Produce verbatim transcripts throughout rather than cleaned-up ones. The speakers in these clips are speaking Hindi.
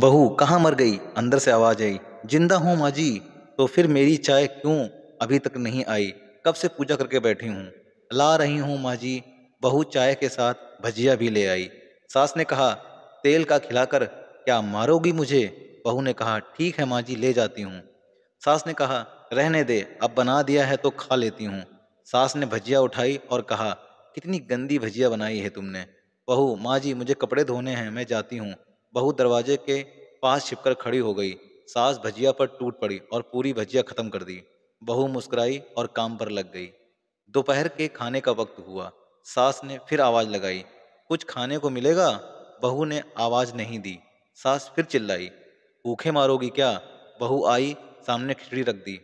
बहू कहाँ मर गई? अंदर से आवाज आई। जिंदा हूँ माँ जी। तो फिर मेरी चाय क्यों अभी तक नहीं आई? कब से पूजा करके बैठी हूँ। ला रही हूँ माँ जी। बहू चाय के साथ भजिया भी ले आई। सास ने कहा, तेल का खिलाकर क्या मारोगी मुझे? बहू ने कहा, ठीक है माँ जी, ले जाती हूँ। सास ने कहा, रहने दे, अब बना दिया है तो खा लेती हूँ। सास ने भजिया उठाई और कहा, कितनी गंदी भजिया बनाई है तुमने। बहू, माँ जी मुझे कपड़े धोने हैं, मैं जाती हूँ। बहू दरवाजे के पास छिपकर खड़ी हो गई। सास भजिया पर टूट पड़ी और पूरी भजिया खत्म कर दी। बहू मुस्कुराई और काम पर लग गई। दोपहर के खाने का वक्त हुआ। सास ने फिर आवाज़ लगाई, कुछ खाने को मिलेगा? बहू ने आवाज़ नहीं दी। सास फिर चिल्लाई, भूखे मारोगी क्या? बहू आई, सामने खिचड़ी रख दी।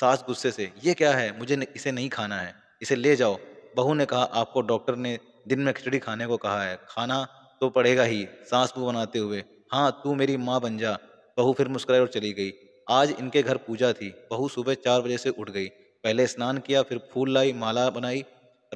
सास गुस्से से, ये क्या है, मुझे इसे नहीं खाना है, इसे ले जाओ। बहू ने कहा, आपको डॉक्टर ने दिन में खिचड़ी खाने को कहा है, खाना तो पड़ेगा ही। सास मुँह बनाते हुए, हाँ तू मेरी माँ बन जा। बहू फिर मुस्कुराई और चली गई। आज इनके घर पूजा थी। बहू सुबह चार बजे से उठ गई। पहले स्नान किया, फिर फूल लाई, माला बनाई,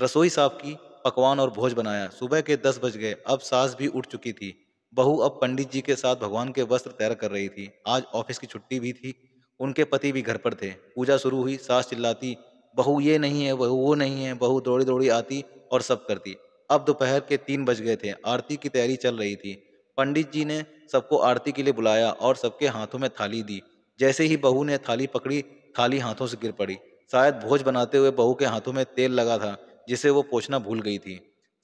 रसोई साफ की, पकवान और भोज बनाया। सुबह के दस बज गए। अब सास भी उठ चुकी थी। बहू अब पंडित जी के साथ भगवान के वस्त्र तैयार कर रही थी। आज ऑफिस की छुट्टी भी थी। उनके पति भी घर पर थे। पूजा शुरू हुई। सास चिल्लाती, बहू ये नहीं है, बहू वो नहीं है। बहू दौड़ी दौड़ी आती और सब करती। अब दोपहर के तीन बज गए थे। आरती की तैयारी चल रही थी। पंडित जी ने सबको आरती के लिए बुलाया और सबके हाथों में थाली दी। जैसे ही बहू ने थाली पकड़ी, थाली हाथों से गिर पड़ी। शायद भोज बनाते हुए बहू के हाथों में तेल लगा था, जिसे वो पोंछना भूल गई थी।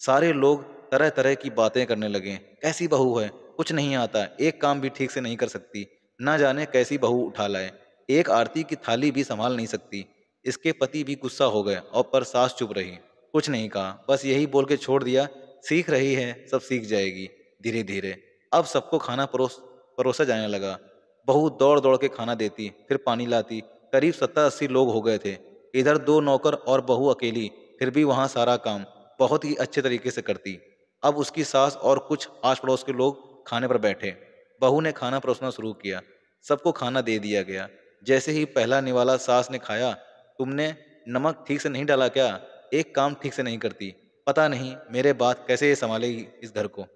सारे लोग तरह तरह की बातें करने लगे। कैसी बहू है, कुछ नहीं आता, एक काम भी ठीक से नहीं कर सकती, ना जाने कैसी बहू उठा लाए, एक आरती की थाली भी संभाल नहीं सकती। इसके पति भी गुस्सा हो गए और पर सास चुप रही, कुछ नहीं कहा, बस यही बोल के छोड़ दिया, सीख रही है, सब सीख जाएगी धीरे धीरे। अब सबको खाना परोस परोसा जाने लगा। बहू दौड़ दौड़ के खाना देती, फिर पानी लाती। करीब सत्तर अस्सी लोग हो गए थे। इधर दो नौकर और बहू अकेली, फिर भी वहाँ सारा काम बहुत ही अच्छे तरीके से करती। अब उसकी सास और कुछ आस पड़ोस के लोग खाने पर बैठे। बहू ने खाना परोसना शुरू किया। सबको खाना दे दिया गया। जैसे ही पहला निवाला सास ने खाया, तुमने नमक ठीक से नहीं डाला क्या? एक काम ठीक से नहीं करती, पता नहीं मेरे बात कैसे ये संभालेगी इस घर को।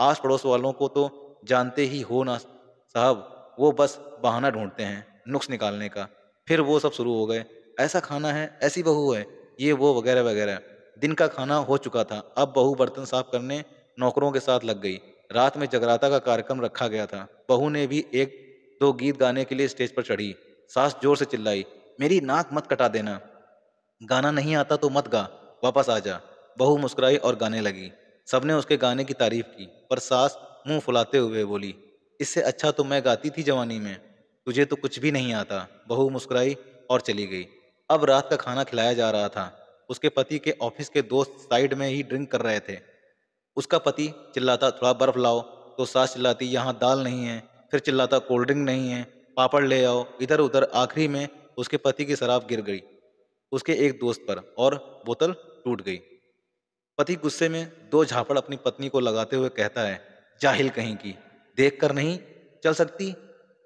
आस पड़ोस वालों को तो जानते ही हो ना साहब, वो बस बहाना ढूंढते हैं नुक्स निकालने का। फिर वो सब शुरू हो गए, ऐसा खाना है, ऐसी बहू है, ये वो वगैरह वगैरह। दिन का खाना हो चुका था। अब बहू बर्तन साफ करने नौकरों के साथ लग गई। रात में जगराता का कार्यक्रम रखा गया था। बहू ने भी एक दो गीत गाने के लिए स्टेज पर चढ़ी। सास जोर से चिल्लाई, मेरी नाक मत कटा देना, गाना नहीं आता तो मत गा, वापस आ जा। बहू मुस्कुराई और गाने लगी। सबने उसके गाने की तारीफ की, पर सास मुंह फुलाते हुए बोली, इससे अच्छा तो मैं गाती थी जवानी में, तुझे तो कुछ भी नहीं आता। बहू मुस्कुराई और चली गई। अब रात का खाना खिलाया जा रहा था। उसके पति के ऑफिस के दोस्त साइड में ही ड्रिंक कर रहे थे। उसका पति चिल्लाता, थोड़ा बर्फ लाओ, तो सास चिल्लाती, यहाँ दाल नहीं है। फिर चिल्लाता, कोल्ड ड्रिंक नहीं है, पापड़ ले आओ। इधर उधर आखिरी में उसके पति की शराब गिर गई उसके एक दोस्त पर और बोतल टूट गई। पति गुस्से में दो झापड़ अपनी पत्नी को लगाते हुए कहता है, जाहिल कहीं की, देख कर नहीं चल सकती,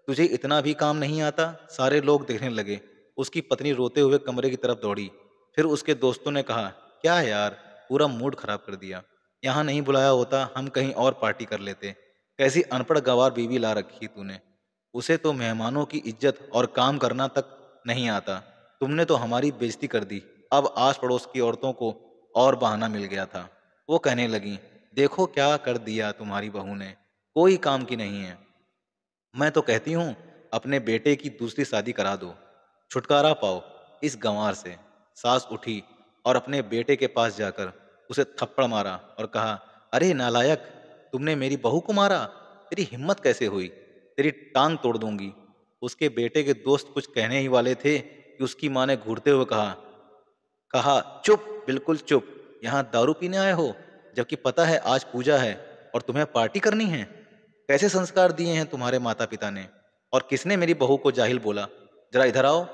तुझे इतना भी काम नहीं आता। सारे लोग देखने लगे। उसकी पत्नी रोते हुए कमरे की तरफ दौड़ी। फिर उसके दोस्तों ने कहा, क्या यार, पूरा मूड खराब कर दिया, यहाँ नहीं बुलाया होता, हम कहीं और पार्टी कर लेते, कैसी अनपढ़ गवार बीवी ला रखी तूने, उसे तो मेहमानों की इज्जत और काम करना तक नहीं आता, तुमने तो हमारी बेइज्जती कर दी। अब आस पड़ोस की औरतों को और बहाना मिल गया था। वो कहने लगीं, देखो क्या कर दिया तुम्हारी बहू ने, कोई काम की नहीं है, मैं तो कहती हूँ अपने बेटे की दूसरी शादी करा दो, छुटकारा पाओ इस गंवार से। सास उठी और अपने बेटे के पास जाकर उसे थप्पड़ मारा और कहा, अरे नालायक, तुमने मेरी बहू को मारा, तेरी हिम्मत कैसे हुई, तेरी टांग तोड़ दूंगी। उसके बेटे के दोस्त कुछ कहने ही वाले थे कि उसकी माँ ने घूरते हुए कहा कहा चुप, बिल्कुल चुप, यहाँ दारू पीने आए हो, जबकि पता है आज पूजा है और तुम्हें पार्टी करनी है। कैसे संस्कार दिए हैं तुम्हारे माता पिता ने, और किसने मेरी बहू को जाहिल बोला, जरा इधर आओ,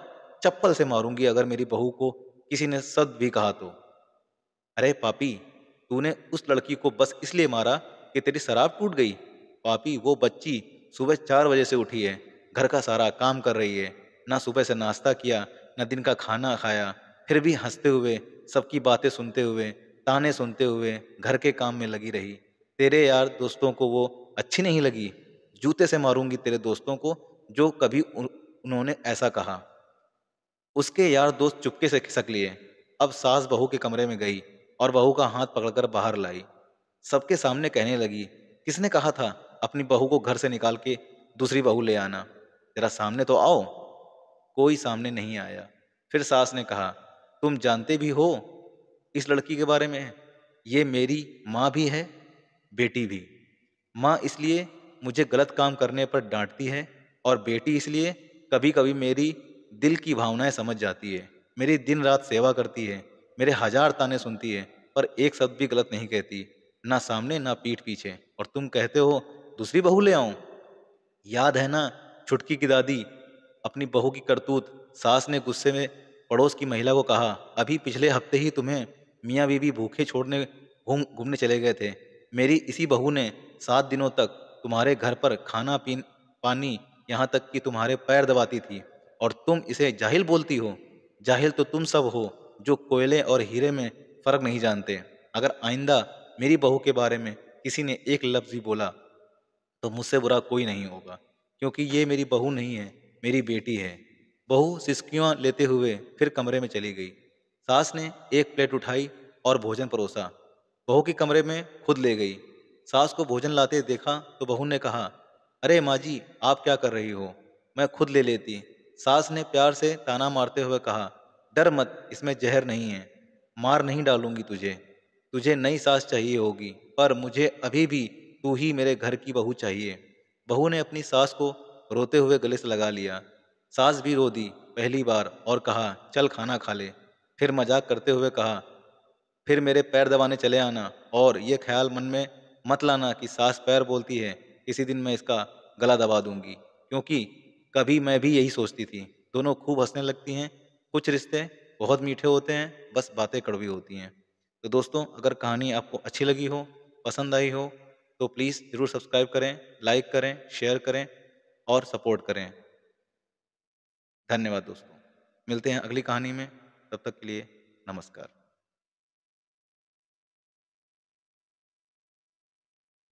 चप्पल से मारूंगी अगर मेरी बहू को किसी ने सद भी कहा तो। अरे पापी, तूने उस लड़की को बस इसलिए मारा कि तेरी शराब टूट गई। पापी, वो बच्ची सुबह चार बजे से उठी है, घर का सारा काम कर रही है, ना सुबह से नाश्ता किया, ना दिन का खाना खाया, फिर भी हंसते हुए, सबकी बातें सुनते हुए, ताने सुनते हुए घर के काम में लगी रही। तेरे यार दोस्तों को वो अच्छी नहीं लगी, जूते से मारूंगी तेरे दोस्तों को जो कभी उन्होंने ऐसा कहा। उसके यार दोस्त चुपके से खिसक लिए। अब सास बहू के कमरे में गई और बहू का हाथ पकड़कर बाहर लाई। सबके सामने कहने लगी, किसने कहा था अपनी बहू को घर से निकाल के दूसरी बहू ले आना, जरा सामने तो आओ। कोई सामने नहीं आया। फिर सास ने कहा, तुम जानते भी हो इस लड़की के बारे में, ये मेरी माँ भी है बेटी भी। माँ इसलिए मुझे गलत काम करने पर डांटती है और बेटी इसलिए कभी कभी मेरी दिल की भावनाएं समझ जाती है। मेरी दिन रात सेवा करती है, मेरे हजार ताने सुनती है, पर एक शब्द भी गलत नहीं कहती, ना सामने ना पीठ पीछे। और तुम कहते हो दूसरी बहू ले आऊं। याद है ना छुटकी की दादी, अपनी बहू की करतूत। सास ने गुस्से में पड़ोस की महिला को कहा, अभी पिछले हफ्ते ही तुम्हें मियाँ बीवी भूखे छोड़ने घूम घूमने चले गए थे। मेरी इसी बहू ने सात दिनों तक तुम्हारे घर पर खाना पीन पानी यहाँ तक कि तुम्हारे पैर दबाती थी, और तुम इसे जाहिल बोलती हो। जाहिल तो तुम सब हो जो कोयले और हीरे में फ़र्क नहीं जानते। अगर आइंदा मेरी बहू के बारे में किसी ने एक लफ्ज़ भी बोला तो मुझसे बुरा कोई नहीं होगा, क्योंकि ये मेरी बहू नहीं है, मेरी बेटी है। बहू सिसकियाँ लेते हुए फिर कमरे में चली गई। सास ने एक प्लेट उठाई और भोजन परोसा, बहू के कमरे में खुद ले गई। सास को भोजन लाते देखा तो बहू ने कहा, अरे माँ जी आप क्या कर रही हो, मैं खुद ले लेती। सास ने प्यार से ताना मारते हुए कहा, डर मत, इसमें जहर नहीं है, मार नहीं डालूंगी तुझे। तुझे नई सास चाहिए होगी, पर मुझे अभी भी तू ही मेरे घर की बहू चाहिए। बहू ने अपनी सास को रोते हुए गले से लगा लिया। सास भी रो दी पहली बार और कहा, चल खाना खा ले। फिर मजाक करते हुए कहा, फिर मेरे पैर दबाने चले आना, और ये ख्याल मन में मत लाना कि सास पैर बोलती है, किसी दिन मैं इसका गला दबा दूंगी, क्योंकि कभी मैं भी यही सोचती थी। दोनों खूब हंसने लगती हैं। कुछ रिश्ते बहुत मीठे होते हैं, बस बातें कड़वी होती हैं। तो दोस्तों, अगर कहानी आपको अच्छी लगी हो, पसंद आई हो, तो प्लीज़ ज़रूर सब्सक्राइब करें, लाइक करें, शेयर करें और सपोर्ट करें। धन्यवाद दोस्तों, मिलते हैं अगली कहानी में। तब तक के लिए नमस्कार।